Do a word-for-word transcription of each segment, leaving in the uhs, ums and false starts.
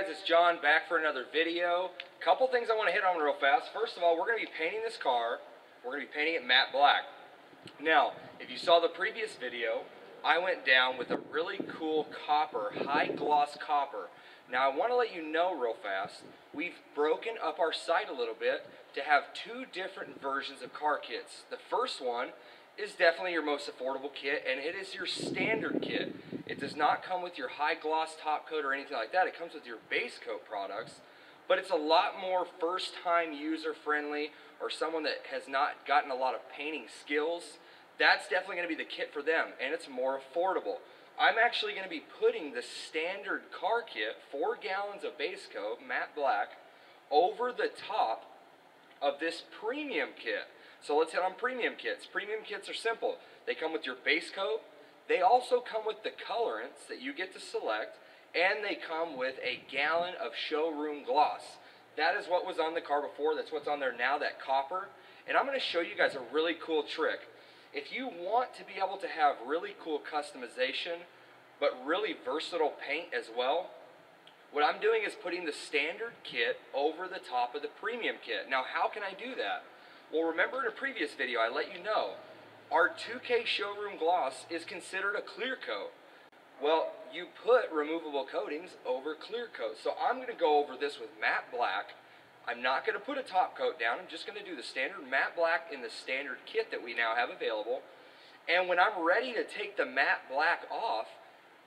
guys, it's John back for another video. Couple things I want to hit on real fast. First of all, we're going to be painting this car. We're going to be painting it matte black. Now, if you saw the previous video, I went down with a really cool copper, high gloss copper. Now I want to let you know real fast, we've broken up our site a little bit to have two different versions of car kits. The first one is definitely your most affordable kit, and it is your standard kit. It does not come with your high gloss top coat or anything like that. It comes with your base coat products, but it's a lot more first time user friendly, or someone that has not gotten a lot of painting skills. That's definitely going to be the kit for them, and it's more affordable. I'm actually going to be putting the standard car kit, four gallons of base coat, matte black, over the top of this premium kit. So let's hit on premium kits. Premium kits are simple. They come with your base coat. They also come with the colorants that you get to select, and they come with a gallon of showroom gloss. That is what was on the car before. That's what's on there now, that copper. And I'm going to show you guys a really cool trick. If you want to be able to have really cool customization, but really versatile paint as well, what I'm doing is putting the standard kit over the top of the premium kit. Now, how can I do that? Well, remember in a previous video, I let you know, our two K showroom gloss is considered a clear coat. Well, you put removable coatings over clear coat. So I'm going to go over this with matte black. I'm not going to put a top coat down. I'm just going to do the standard matte black in the standard kit that we now have available. And when I'm ready to take the matte black off,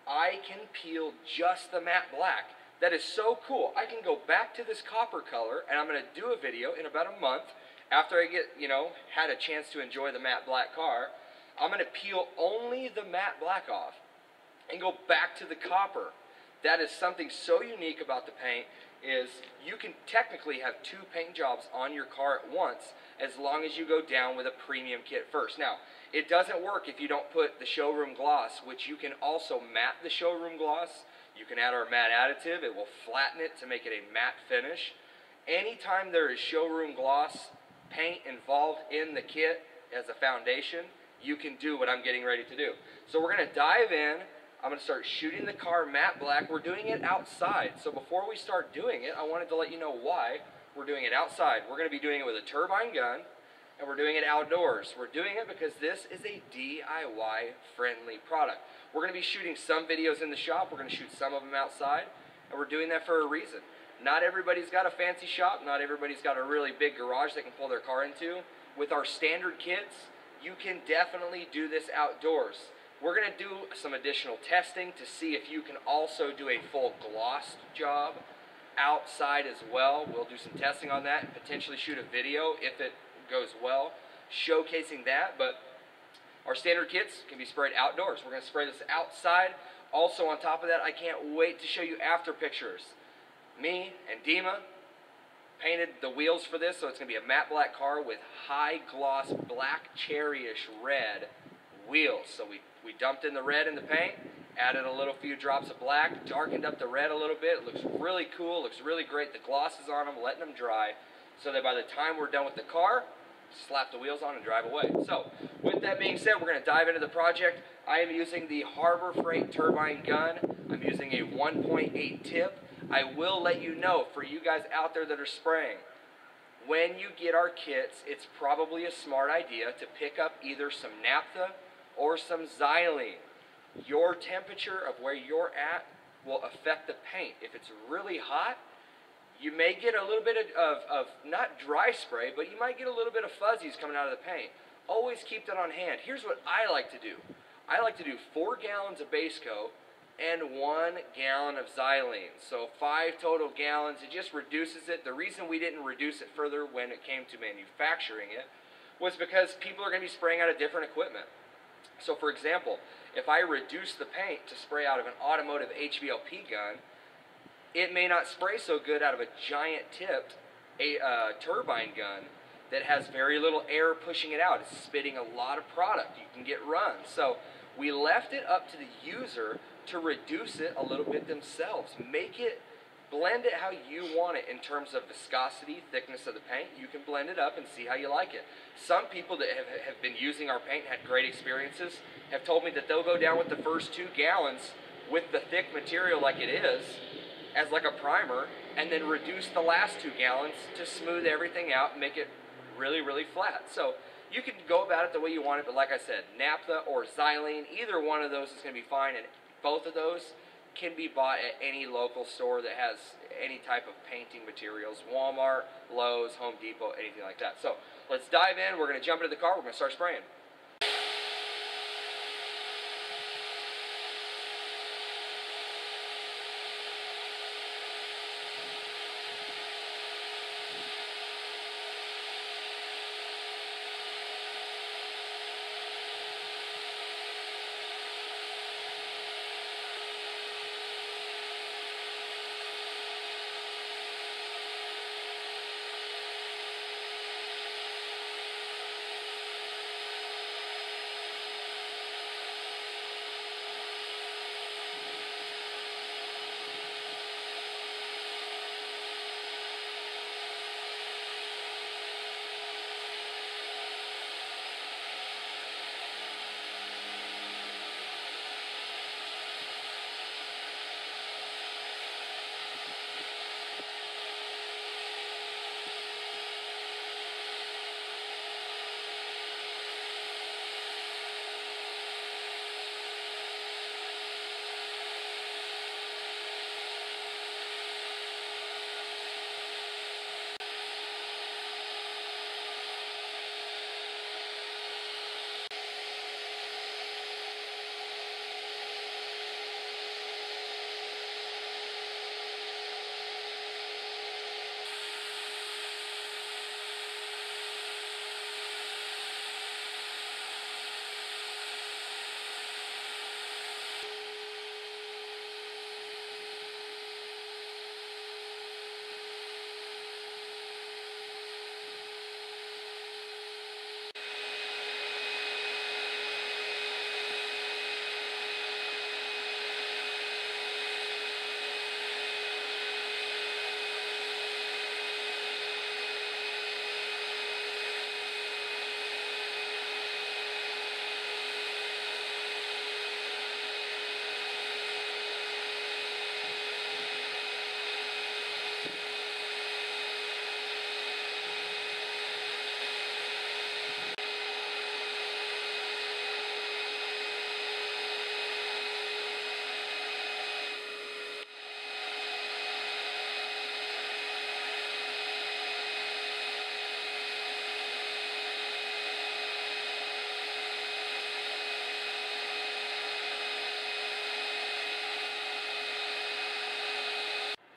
I can peel just the matte black. That is so cool. I can go back to this copper color, and I'm going to do a video in about a month after I get, you know, had a chance to enjoy the matte black car. I'm going to peel only the matte black off and go back to the copper. That is something so unique about the paint, is you can technically have two paint jobs on your car at once, as long as you go down with a premium kit first. Now, it doesn't work if you don't put the showroom gloss, which you can also matte the showroom gloss. You can add our matte additive. It will flatten it to make it a matte finish. Anytime there is showroom gloss paint involved in the kit as a foundation, you can do what I'm getting ready to do. So we're going to dive in. I'm going to start shooting the car matte black. We're doing it outside. So before we start doing it, I wanted to let you know why we're doing it outside. We're going to be doing it with a turbine gun, and we're doing it outdoors. We're doing it because this is a D I Y friendly product. We're going to be shooting some videos in the shop. We're going to shoot some of them outside, and we're doing that for a reason. Not everybody's got a fancy shop. Not everybody's got a really big garage they can pull their car into. With our standard kits, you can definitely do this outdoors. We're going to do some additional testing to see if you can also do a full gloss job outside as well. We'll do some testing on that and potentially shoot a video if it goes well, showcasing that. But our standard kits can be sprayed outdoors. We're going to spray this outside. Also on top of that, I can't wait to show you after pictures. Me and Dima painted the wheels for this, so it's going to be a matte black car with high gloss black cherryish red wheels. So we We dumped in the red in the paint, added a little few drops of black, darkened up the red a little bit. It looks really cool, looks really great. The gloss is on them, letting them dry, so that by the time we're done with the car, slap the wheels on and drive away. So with that being said, we're going to dive into the project. I am using the Harbor Freight Turbine Gun. I'm using a one point eight tip. I will let you know, for you guys out there that are spraying, when you get our kits, it's probably a smart idea to pick up either some naphtha or some Xylene. Your temperature of where you're at will affect the paint. If it's really hot, you may get a little bit of, of, of not dry spray, but you might get a little bit of fuzzies coming out of the paint. Always keep that on hand. Here's what I like to do. I like to do four gallons of base coat and one gallon of Xylene. So five total gallons. It just reduces it. The reason we didn't reduce it further when it came to manufacturing it was because people are going to be spraying out of different equipment. So for example, if I reduce the paint to spray out of an automotive H V L P gun, it may not spray so good out of a giant tipped a, uh, turbine gun that has very little air pushing it out. It's spitting a lot of product. You can get run. So we left it up to the user to reduce it a little bit themselves. Make it, blend it how you want it in terms of viscosity, thickness of the paint. You can blend it up and see how you like it. Some people that have, have been using our paint, had great experiences, have told me that they'll go down with the first two gallons with the thick material like it is, as like a primer, and then reduce the last two gallons to smooth everything out and make it really, really flat. So you can go about it the way you want it, but like I said, naphtha or xylene, either one of those is going to be fine, and both of those can be bought at any local store that has any type of painting materials, Walmart, Lowe's, Home Depot, anything like that. So let's dive in. We're going to jump into the car. We're going to start spraying.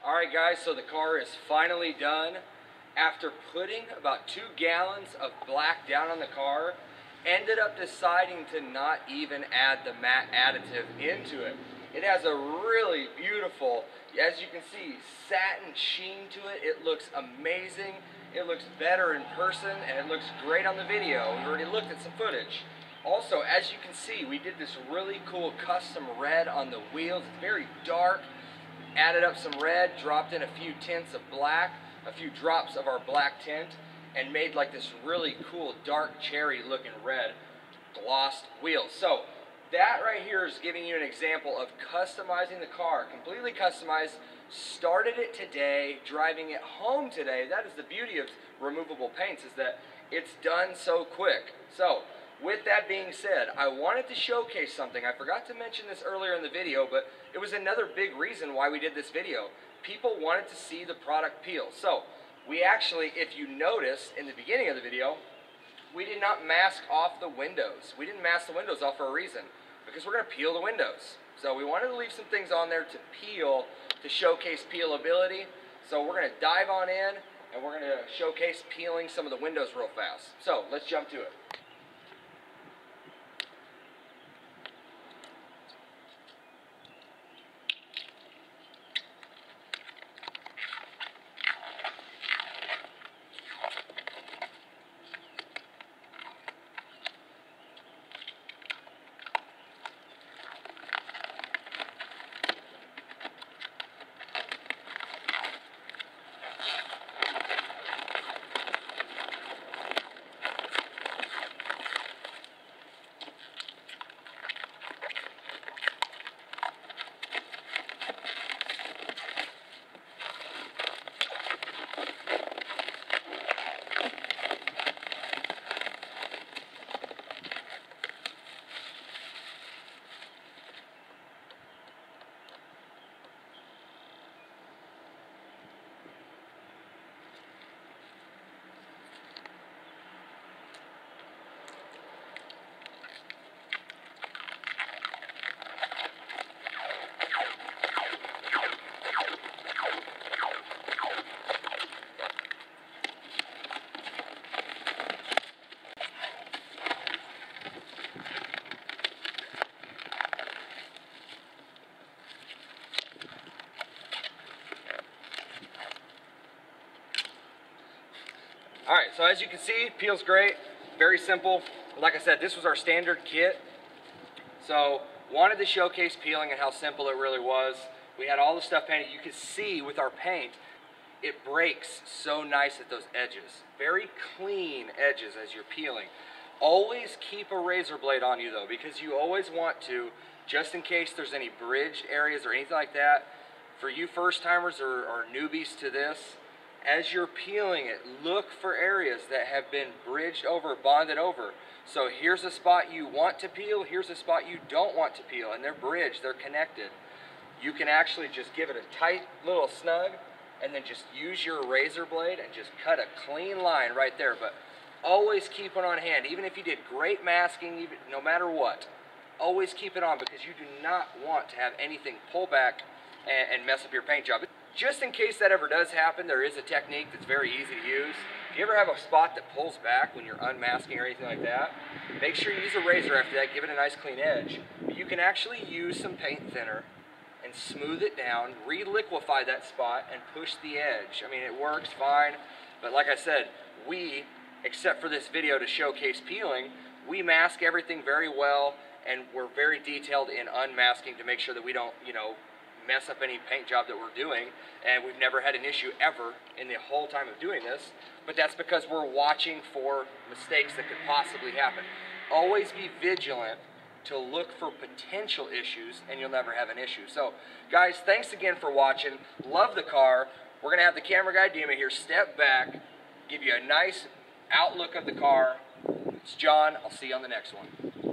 Alright guys, so the car is finally done. After putting about two gallons of black down on the car, ended up deciding to not even add the matte additive into it. It has a really beautiful, as you can see, satin sheen to it. It looks amazing. It looks better in person, and it looks great on the video. We already looked at some footage. Also, as you can see, we did this really cool custom red on the wheels. It's very dark. Added up some red, dropped in a few tints of black, a few drops of our black tint, and made like this really cool dark cherry looking red glossed wheels. So that right here is giving you an example of customizing the car, completely customized. Started it today, driving it home today. That is the beauty of removable paints, is that it's done so quick. So with that being said, I wanted to showcase something. I forgot to mention this earlier in the video, but it was another big reason why we did this video. People wanted to see the product peel. So we actually, if you noticed in the beginning of the video, we did not mask off the windows. We didn't mask the windows off for a reason, because we're going to peel the windows. So we wanted to leave some things on there to peel, to showcase peelability. So we're going to dive on in, and we're going to showcase peeling some of the windows real fast. So let's jump to it. All right, so as you can see, peels great, very simple. Like I said, this was our standard kit. So wanted to showcase peeling and how simple it really was. We had all the stuff painted. You could see with our paint, it breaks so nice at those edges. Very clean edges as you're peeling. Always keep a razor blade on you though, because you always want to, just in case there's any bridged areas or anything like that. For you first timers or, or newbies to this, as you're peeling it, look for areas that have been bridged over, bonded over. So here's a spot you want to peel, here's a spot you don't want to peel, and they're bridged, they're connected. You can actually just give it a tight little snug and then just use your razor blade and just cut a clean line right there. But always keep it on hand, even if you did great masking, even, no matter what, always keep it on, because you do not want to have anything pull back and, and mess up your paint job. Just in case that ever does happen, there is a technique that's very easy to use. If you ever have a spot that pulls back when you're unmasking or anything like that, make sure you use a razor after that, give it a nice clean edge. But you can actually use some paint thinner and smooth it down, re-liquefy that spot, and push the edge. I mean, it works fine, but like I said, we, except for this video to showcase peeling, we mask everything very well, and we're very detailed in unmasking to make sure that we don't, you know, mess up any paint job that we're doing, and we've never had an issue ever in the whole time of doing this. But that's because we're watching for mistakes that could possibly happen. Always be vigilant to look for potential issues, and you'll never have an issue. So guys, thanks again for watching. Love the car. We're gonna have the camera guy Dima here step back, give you a nice outlook of the car. It's John. I'll see you on the next one.